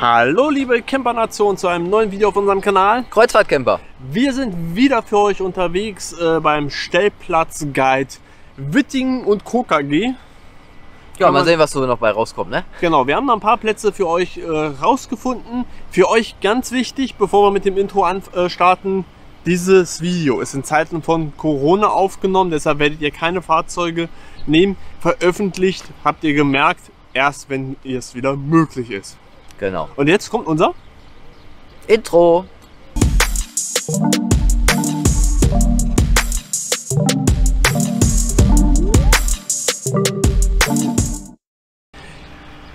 Hallo liebe Campernation zu einem neuen Video auf unserem Kanal Kreuzfahrt Camper. Wir sind wieder für euch unterwegs beim Stellplatzguide Wittingen und Co. KG. Ja, mal sehen, was so noch bei rauskommt, ne? Genau, wir haben da ein paar Plätze für euch rausgefunden. Für euch ganz wichtig, bevor wir mit dem Intro starten, dieses Video ist in Zeiten von Corona aufgenommen, deshalb werdet ihr keine Fahrzeuge nehmen. Veröffentlicht, habt ihr gemerkt, erst wenn es wieder möglich ist. Genau. Und jetzt kommt unser Intro.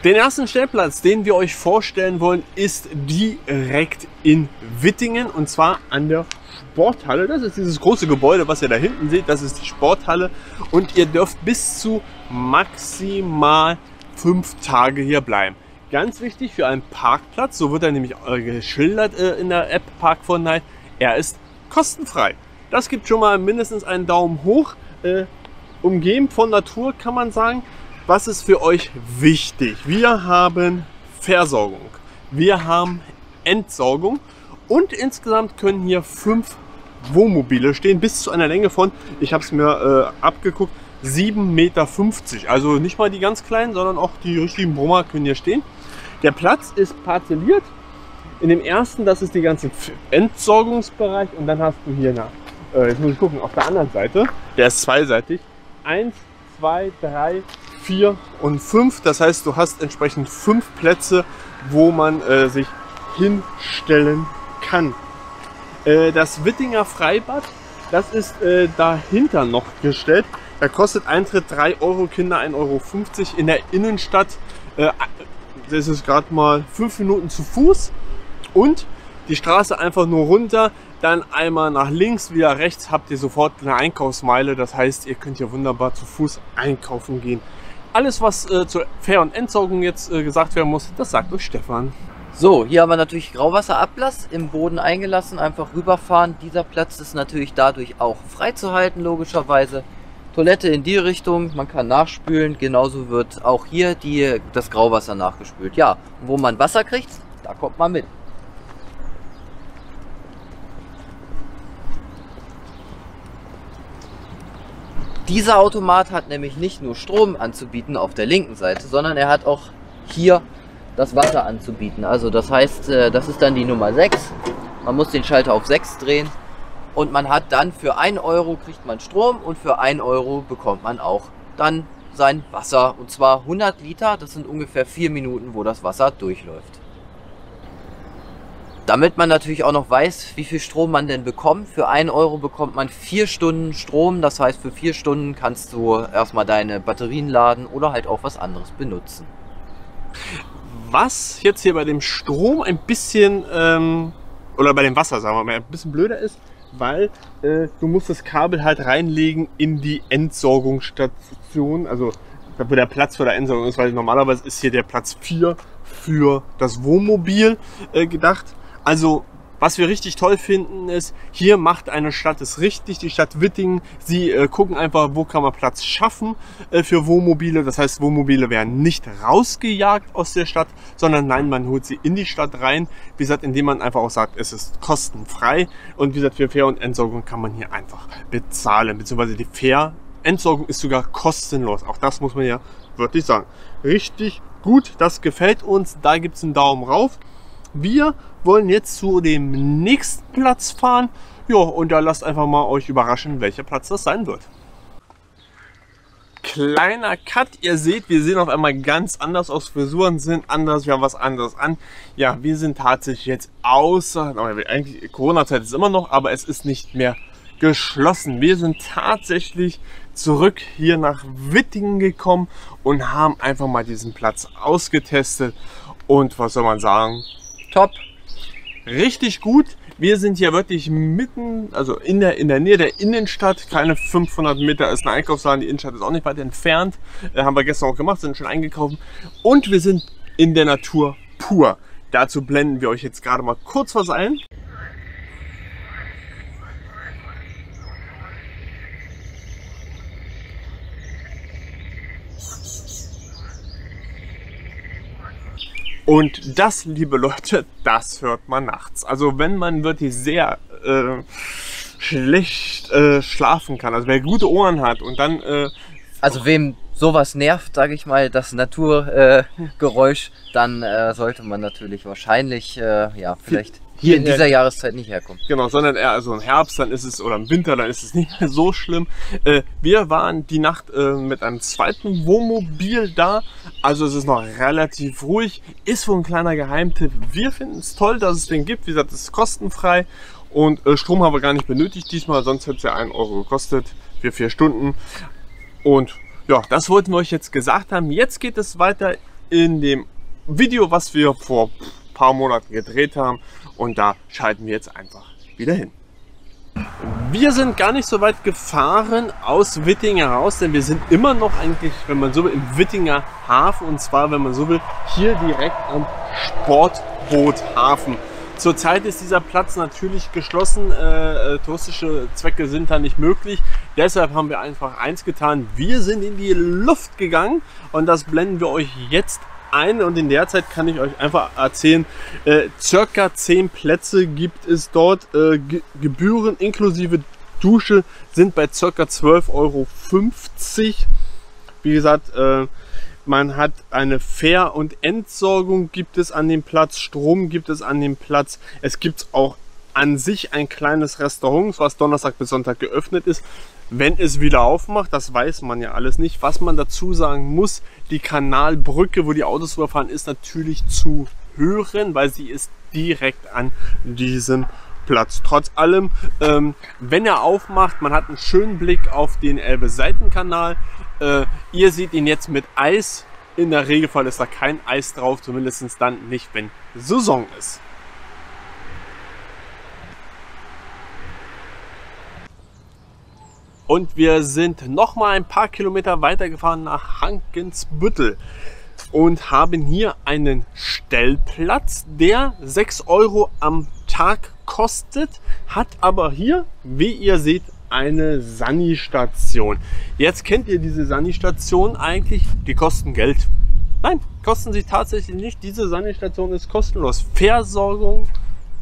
Den ersten Stellplatz, den wir euch vorstellen wollen, ist direkt in Wittingen und zwar an der Sporthalle. Das ist dieses große Gebäude, was ihr da hinten seht. Das ist die Sporthalle und ihr dürft bis zu maximal 5 Tage hier bleiben. Ganz wichtig für einen Parkplatz, so wird er nämlich geschildert in der App Park4night, er ist kostenfrei. Das gibt schon mal mindestens einen Daumen hoch, umgeben von Natur kann man sagen. Was ist für euch wichtig? Wir haben Versorgung, wir haben Entsorgung und insgesamt können hier 5 Wohnmobile stehen, bis zu einer Länge von, ich habe es mir abgeguckt, 7,50 Meter. Also nicht mal die ganz kleinen, sondern auch die richtigen Brummer können hier stehen. Der Platz ist parzelliert. In dem ersten, das ist der ganze Entsorgungsbereich und dann hast du hier, jetzt muss ich gucken, auf der anderen Seite, der ist zweiseitig, 1, 2, 3, 4 und 5. Das heißt, du hast entsprechend 5 Plätze, wo man sich hinstellen kann. Das Wittinger Freibad, das ist dahinter noch gestellt. Da kostet Eintritt 3 Euro, Kinder 1,50 Euro. In der Innenstadt, das ist gerade mal 5 Minuten zu Fuß und die Straße einfach nur runter, dann einmal nach links, wieder rechts habt ihr sofort eine Einkaufsmeile. Das heißt, ihr könnt hier wunderbar zu Fuß einkaufen gehen. Alles, was zur Fähr- und Entsorgung jetzt gesagt werden muss, das sagt euch Stefan. So, hier haben wir natürlich Grauwasserablass im Boden eingelassen, einfach rüberfahren. Dieser Platz ist natürlich dadurch auch freizuhalten, logischerweise. Toilette in die Richtung, man kann nachspülen, genauso wird auch hier das Grauwasser nachgespült. Ja, wo man Wasser kriegt, da kommt man mit. Dieser Automat hat nämlich nicht nur Strom anzubieten auf der linken Seite, sondern er hat auch hier das Wasser anzubieten. Also das heißt, das ist dann die Nummer 6. Man muss den Schalter auf 6 drehen. Und man hat dann für 1 Euro kriegt man Strom und für 1 Euro bekommt man auch dann sein Wasser. Und zwar 100 Liter, das sind ungefähr 4 Minuten, wo das Wasser durchläuft. Damit man natürlich auch noch weiß, wie viel Strom man denn bekommt. Für 1 Euro bekommt man 4 Stunden Strom. Das heißt, für 4 Stunden kannst du erstmal deine Batterien laden oder halt auch was anderes benutzen. Was jetzt hier bei dem Strom ein bisschen, oder bei dem Wasser, sagen wir mal, ein bisschen blöder ist, weil du musst das Kabel halt reinlegen in die Entsorgungsstation, also da wo der Platz für der Entsorgung ist, weil normalerweise ist hier der Platz 4 für das Wohnmobil gedacht. Also was wir richtig toll finden ist, hier macht eine Stadt es richtig, die Stadt Wittingen. Sie gucken einfach, wo kann man Platz schaffen für Wohnmobile. Das heißt, Wohnmobile werden nicht rausgejagt aus der Stadt, sondern nein, man holt sie in die Stadt rein. Wie gesagt, indem man einfach auch sagt, es ist kostenfrei. Und wie gesagt, für Fähr- und Entsorgung kann man hier einfach bezahlen. Beziehungsweise die Fähr-Entsorgung ist sogar kostenlos. Auch das muss man ja wirklich sagen. Richtig gut, das gefällt uns. Da gibt es einen Daumen rauf. Wir wollen jetzt zu dem nächsten Platz fahren. Ja, und da lasst einfach mal euch überraschen, welcher Platz das sein wird. Kleiner Cut, ihr seht, wir sehen auf einmal ganz anders aus. Frisuren sind anders, wir haben was anderes an. Ja, wir sind tatsächlich jetzt außer, eigentlich Corona-Zeit ist immer noch, aber es ist nicht mehr geschlossen. Wir sind tatsächlich zurück hier nach Wittingen gekommen und haben einfach mal diesen Platz ausgetestet. Und was soll man sagen? Top. Richtig gut. Wir sind hier wirklich mitten, also in der Nähe der Innenstadt. Keine 500 Meter ist ein Einkaufsladen. Die Innenstadt ist auch nicht weit entfernt. Haben wir gestern auch gemacht, sind schon eingekauft. Und wir sind in der Natur pur. Dazu blenden wir euch jetzt gerade mal kurz was ein. Und das, liebe Leute, das hört man nachts. Also wenn man wirklich sehr schlecht schlafen kann, also wer gute Ohren hat und dann... also wem sowas nervt, sage ich mal, das Naturgeräusch, dann sollte man natürlich wahrscheinlich, ja, vielleicht... Hier in dieser Jahreszeit nicht herkommen. Genau, sondern eher also im Herbst, dann ist es, oder im Winter, dann ist es nicht mehr so schlimm. Wir waren die Nacht mit einem zweiten Wohnmobil da, also es ist noch relativ ruhig. Ist wohl ein kleiner Geheimtipp. Wir finden es toll, dass es den gibt. Wie gesagt, es ist kostenfrei und Strom haben wir gar nicht benötigt diesmal, sonst hätte es ja 1 € gekostet für 4 Stunden. Und ja, das wollten wir euch jetzt gesagt haben. Jetzt geht es weiter in dem Video, was wir vor paar Monaten gedreht haben, und da schalten wir jetzt einfach wieder hin. Wir sind gar nicht so weit gefahren aus Wittingen raus, denn wir sind immer noch eigentlich, wenn man so will, im Wittinger Hafen, und zwar, wenn man so will, hier direkt am Sportboothafen. Zurzeit ist dieser Platz natürlich geschlossen, touristische Zwecke sind da nicht möglich, deshalb haben wir einfach eins getan, wir sind in die Luft gegangen und das blenden wir euch jetzt ein. Und in der Zeit kann ich euch einfach erzählen, circa 10 Plätze gibt es dort. Gebühren inklusive Dusche sind bei circa 12,50 €. Wie gesagt, man hat eine Fähr- und Entsorgung gibt es an dem Platz, Strom gibt es an dem Platz. Es gibt auch an sich ein kleines Restaurant, was Donnerstag bis Sonntag geöffnet ist. Wenn es wieder aufmacht, das weiß man ja alles nicht. Was man dazu sagen muss, die Kanalbrücke, wo die Autos rüberfahren, ist natürlich zu hören, weil sie ist direkt an diesem Platz. Trotz allem, wenn er aufmacht, man hat einen schönen Blick auf den Elbe-Seitenkanal. Ihr seht ihn jetzt mit Eis. In der Regelfall ist da kein Eis drauf, zumindest dann nicht, wenn Saison ist. Und wir sind noch mal ein paar Kilometer weitergefahren nach Hankensbüttel und haben hier einen Stellplatz, der 6 € am Tag kostet, hat aber hier, wie ihr seht, eine Sani-Station. Jetzt kennt ihr diese Sani-Station eigentlich, die kosten Geld. Nein, kosten sie tatsächlich nicht. Diese Sani-Station ist kostenlos. Versorgung,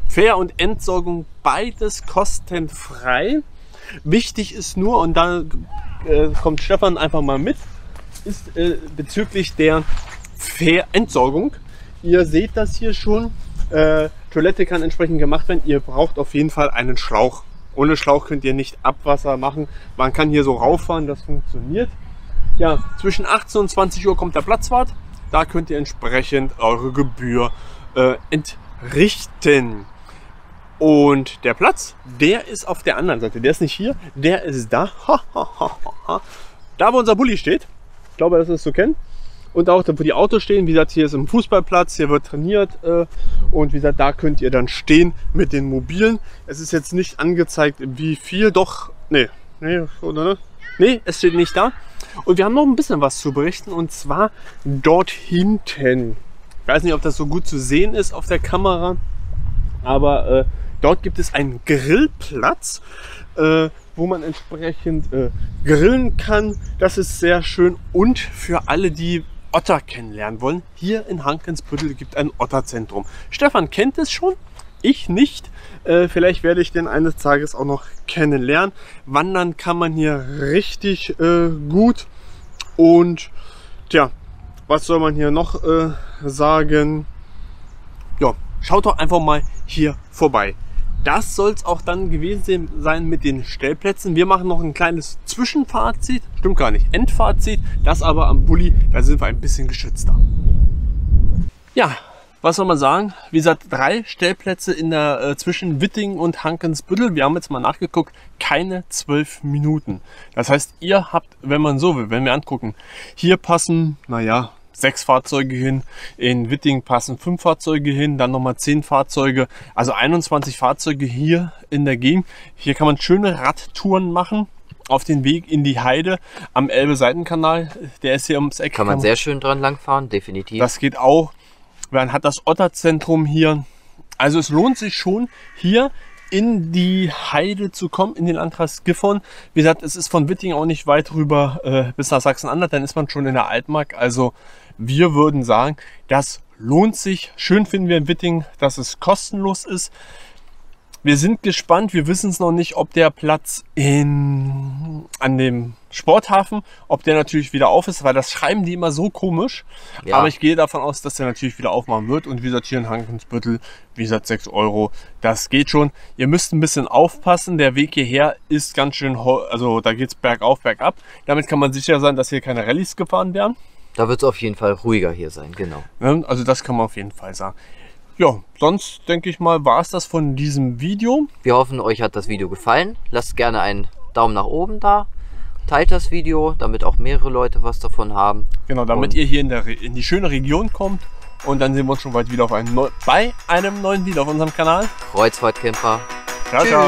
Fähr- und Entsorgung, beides kostenfrei. Wichtig ist nur, und da kommt Stefan einfach mal mit, ist bezüglich der Entsorgung. Ihr seht das hier schon, Toilette kann entsprechend gemacht werden, ihr braucht auf jeden Fall einen Schlauch. Ohne Schlauch könnt ihr nicht Abwasser machen, man kann hier so rauffahren, das funktioniert. Ja, zwischen 18 und 20 Uhr kommt der Platzwart, da könnt ihr entsprechend eure Gebühr entrichten. Und der Platz, der ist auf der anderen Seite, der ist nicht hier, der ist da, da wo unser Bulli steht, ich glaube, das ist zu kennen, und auch da, wo die Autos stehen, wie gesagt, hier ist ein Fußballplatz, hier wird trainiert, und wie gesagt, da könnt ihr dann stehen mit den Mobilen. Es ist jetzt nicht angezeigt, wie viel, doch, nee, es steht nicht da. Und wir haben noch ein bisschen was zu berichten, und zwar dort hinten, ich weiß nicht, ob das so gut zu sehen ist auf der Kamera, aber dort gibt es einen Grillplatz, wo man entsprechend grillen kann. Das ist sehr schön, und für alle, die Otter kennenlernen wollen, hier in Hankensbüttel gibt es ein Otterzentrum. Stefan kennt es schon, ich nicht. Vielleicht werde ich den eines Tages auch noch kennenlernen. Wandern kann man hier richtig gut. Und tja, was soll man hier noch sagen? Ja. Schaut doch einfach mal hier vorbei. Das soll es auch dann gewesen sein mit den Stellplätzen. Wir machen noch ein kleines Zwischenfazit. Stimmt gar nicht, Endfazit. Das aber am Bulli, da sind wir ein bisschen geschützter. Ja, was soll man sagen? Wie gesagt, 3 Stellplätze in der, zwischen Wittingen und Hankensbüttel. Wir haben jetzt mal nachgeguckt, keine 12 Minuten. Das heißt, ihr habt, wenn man so will, wenn wir angucken, hier passen, naja, 6 Fahrzeuge hin, in Wittingen passen 5 Fahrzeuge hin, dann nochmal 10 Fahrzeuge, also 21 Fahrzeuge hier in der Gegend. Hier kann man schöne Radtouren machen auf den Weg in die Heide am Elbe-Seitenkanal, der ist hier ums Eck. Kann man sehr schön dran langfahren, definitiv. Das geht auch. Man hat das Otterzentrum hier. Also es lohnt sich schon, hier in die Heide zu kommen, in den Landkreis Giffon. Wie gesagt, es ist von Wittingen auch nicht weit rüber bis nach Sachsen-Anhalt, dann ist man schon in der Altmark. Also wir würden sagen, das lohnt sich. Schön finden wir in Wittingen, dass es kostenlos ist. Wir sind gespannt, wir wissen es noch nicht, ob der Platz an dem Sporthafen, ob der natürlich wieder auf ist, weil das schreiben die immer so komisch. Ja. Aber ich gehe davon aus, dass der natürlich wieder aufmachen wird. Und wie gesagt, hier in Hankensbüttel, wie gesagt, 6 Euro, das geht schon. Ihr müsst ein bisschen aufpassen, der Weg hierher ist ganz schön, also da geht es bergauf, bergab. Damit kann man sicher sein, dass hier keine Rallyes gefahren werden. Da wird es auf jeden Fall ruhiger hier sein, genau. Also das kann man auf jeden Fall sagen. Ja, sonst denke ich mal, war es das von diesem Video. Wir hoffen, euch hat das Video gefallen. Lasst gerne einen Daumen nach oben da. Teilt das Video, damit auch mehrere Leute was davon haben. Genau, damit ihr hier in die schöne Region kommt. Und dann sehen wir uns schon bald wieder bei einem neuen Video auf unserem Kanal. Kreuzfahrt Camper. Ciao, ciao.